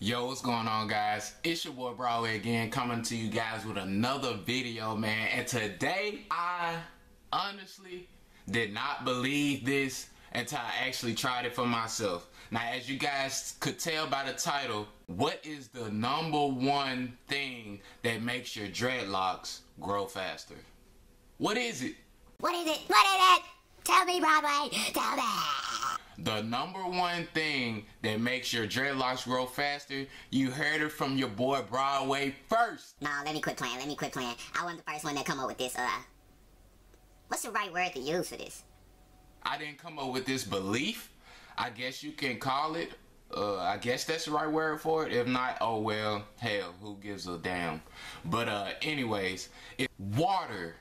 Yo, what's going on, guys? It's your boy Broadway again, coming to you guys with another video, man. And today I honestly did not believe this until I actually tried it for myself. Now, as you guys could tell by the title, what is the number one thing that makes your dreadlocks grow faster? What is it? What is it? What is it? Tell me, Broadway. Tell me. The number one thing that makes your dreadlocks grow faster, you heard it from your boy Broadway first. No, let me quit playing. Let me quit playing. I wasn't the first one that come up with this. What's the right word to use for this? I didn't come up with this belief. I guess you can call it. I guess that's the right word for it. If not, oh well, hell, who gives a damn? But anyways, it's water.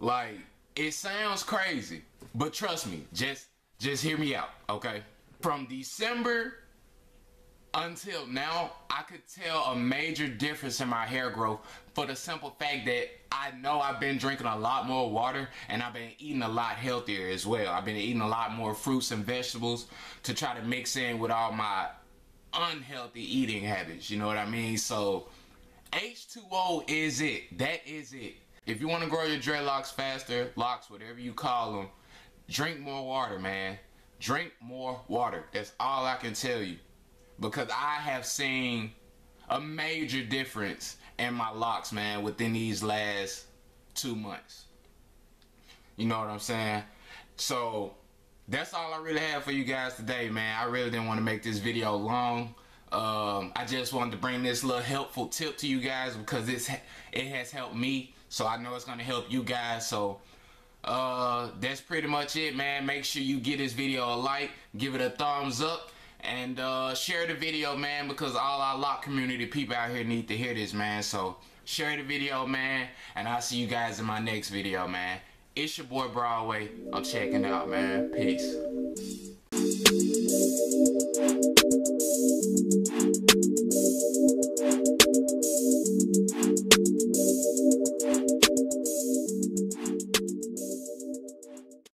Like, it sounds crazy, but trust me, just hear me out, okay? From December until now, I could tell a major difference in my hair growth for the simple fact that I know I've been drinking a lot more water and I've been eating a lot healthier as well. I've been eating a lot more fruits and vegetables to try to mix in with all my unhealthy eating habits, you know what I mean? So H2O is it. That is it. If you want to grow your dreadlocks faster, locks, whatever you call them, drink more water, man. Drink more water. That's all I can tell you. Because I have seen a major difference in my locks, man, within these last 2 months. You know what I'm saying? So that's all I really have for you guys today, man. I really didn't want to make this video long. I just wanted to bring this little helpful tip to you guys because it has helped me. So I know it's going to help you guys. So that's pretty much it, man. Make sure you give this video a like, give it a thumbs up, and share the video, man, because all our lock community people out here need to hear this, man. So share the video, man, and I'll see you guys in my next video, man. It's your boy Broadway. I'm checking out, man. Peace.